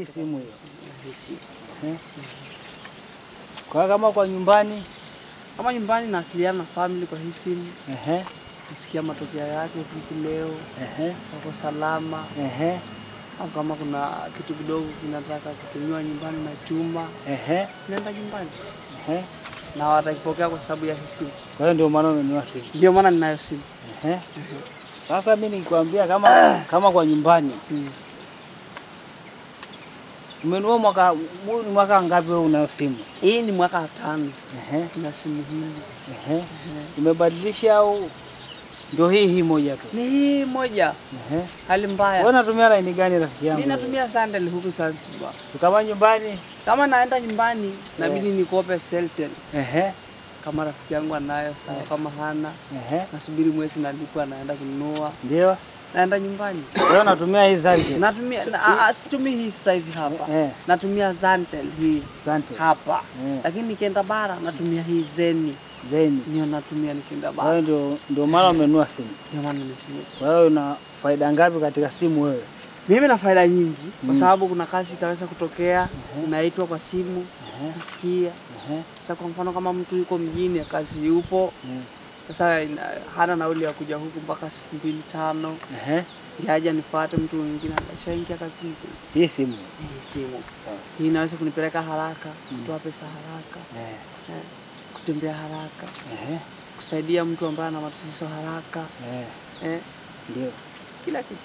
hii simu hiyo. Kwa kama kwa nyumbani, kama nyumbani nawasiliana na family kwa hii simu. Kusikia matokeo yake vipi leo. Wako salama. Au kama kuna kitu kidogo kinataka kutumiwa nyumbani na chuma. Nenda nyumbani. Na watakipokea kwa sababu ya hii simu. Kwa hiyo ndio maana ninawasiliana. Ndio maana ninayo simu. Sasa mimi nikwambia kama kwa nyumbani. Mwenua mwaka ngapi una simu? Hii ni mwaka 5. Na simu hii. Umebadilisha au ndio hii moja tu? Ni hii moja. Hali mbaya. Wewe unatumia line gani rafiki yangu? Mimi natumia Sandal huku Zanzibar. Kama nyumbani, kama naenda nyumbani inabidi nikope Celtel. Kama rafiki yangu anayo sawa, kama hana nasubiri mwezi nalipo anaenda kununua. Ndio. Naenda nyumbani. Wewe unatumia hii Zantel? Natumia situmii hii sasa hivi hapa. Natumia Zantel hii. Zantel hapa. Lakini nikienda bara natumia hii Zeni. Zeni. Ndio natumia nikienda bara. Wewe ndio maana umenunua simu. Ndio maana nimenunua simu. Wewe una faida ngapi katika simu wewe? Mimi na faida nyingi kwa sababu kuna kazi itaweza kutokea, unaitwa kwa simu, unasikia. Sasa kwa mfano kama mtu yuko mjini kazi yupo. Sasa hana nauli ya kuja huku mpaka siku 2-5. Yaje nifuate mtu mwingine anashaingia kazini. Hii simu. Hii inaweza kunipeleka haraka, kutoa pesa haraka. Kutembea haraka. Kusaidia mtu ambaye ana matatizo haraka. Ndio. Kila kitu.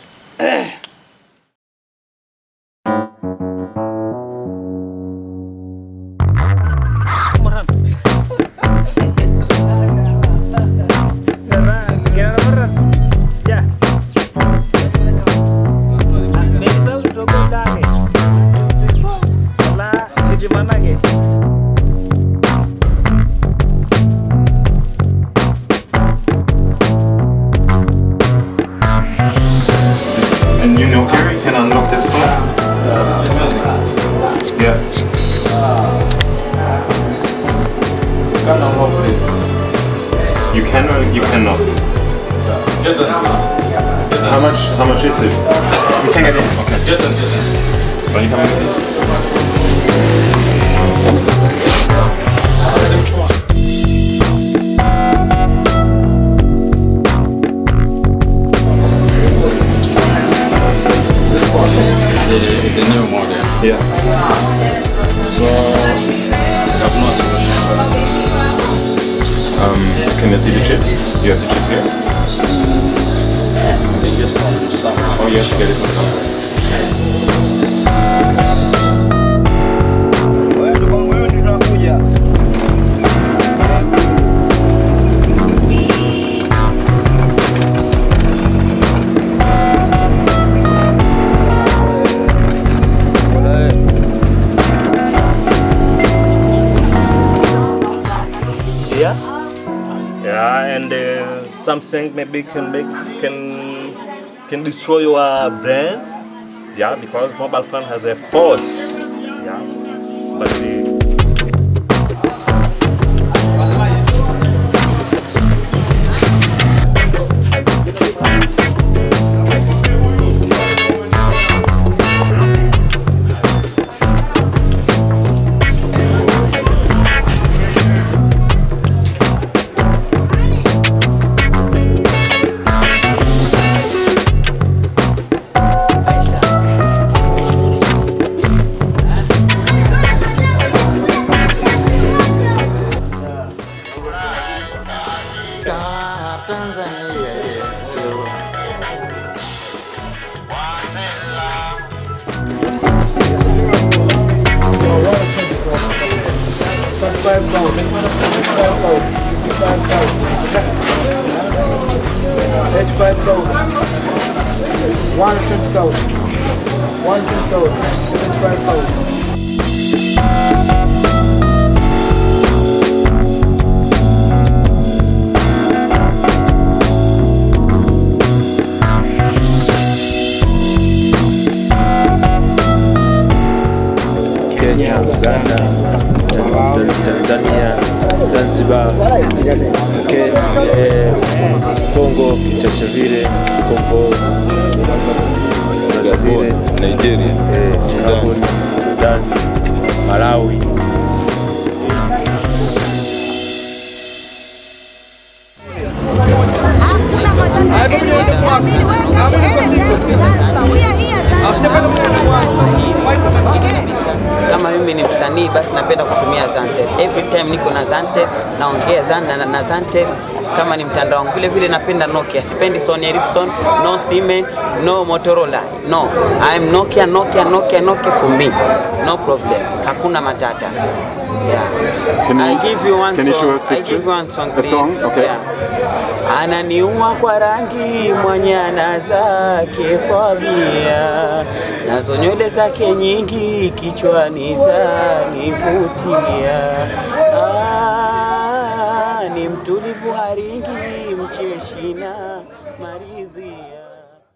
Maybe can destroy your brain, yeah, because mobile phone has a force, yeah, but Tanzania, Zanzibar, Congo, Congo, Nigeria, Sudan, Malawi. Kama mimi ni msanii basi napenda kutumia Zanzibar. Every time niko na Zanzibar naongea Zanzibar na Zanzibar. Kama ni mtandao vile vile napenda Nokia. Sipendi Sony Ericsson, no Siemens, no Motorola. No, I'm Nokia for me. No problem. Hakuna matata. Yeah. Can you show us a song? A song? Okay. Yeah. Ananiuma kwa rangi mwanyana zake fabia. Nazo nywele zake nyingi kichwani zanivutia. Ni mtulivu haringi mcheshina maridhia.